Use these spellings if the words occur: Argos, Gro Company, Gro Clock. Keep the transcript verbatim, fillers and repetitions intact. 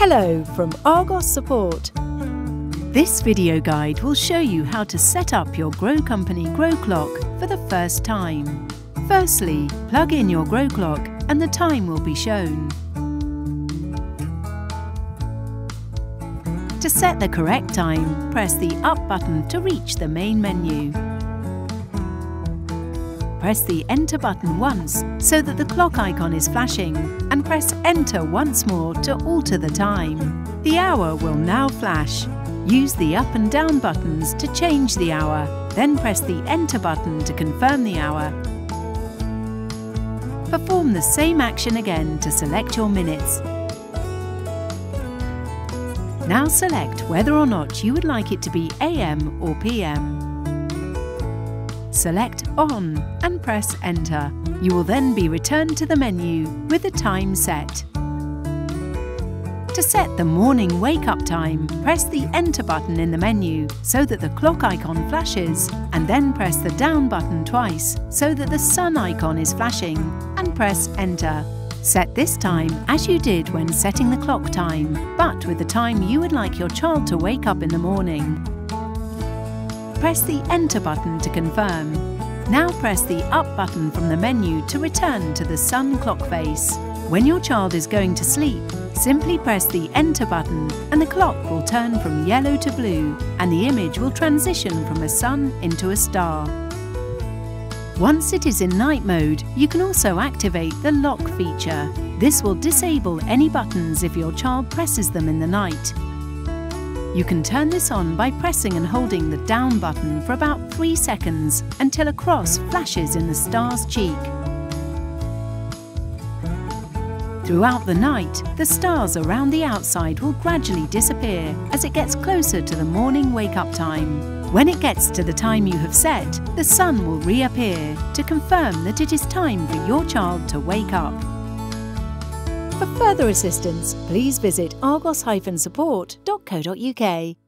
Hello from Argos Support. This video guide will show you how to set up your Gro Company Gro Clock for the first time. Firstly, plug in your Gro Clock and the time will be shown. To set the correct time, press the Up button to reach the main menu. Press the Enter button once so that the clock icon is flashing, and press Enter once more to alter the time. The hour will now flash. Use the up and down buttons to change the hour, then press the Enter button to confirm the hour. Perform the same action again to select your minutes. Now select whether or not you would like it to be A M or P M. Select On and press Enter. You will then be returned to the menu with the time set. To set the morning wake-up time, press the Enter button in the menu so that the clock icon flashes, and then press the Down button twice so that the sun icon is flashing, and press Enter. Set this time as you did when setting the clock time, but with the time you would like your child to wake up in the morning. Press the Enter button to confirm. Now press the Up button from the menu to return to the sun clock face. When your child is going to sleep, simply press the Enter button and the clock will turn from yellow to blue, and the image will transition from a sun into a star. Once it is in night mode, you can also activate the lock feature. This will disable any buttons if your child presses them in the night. You can turn this on by pressing and holding the Down button for about three seconds until a cross flashes in the star's cheek. Throughout the night, the stars around the outside will gradually disappear as it gets closer to the morning wake-up time. When it gets to the time you have set, the sun will reappear to confirm that it is time for your child to wake up. For further assistance, please visit argos dash support dot co dot U K.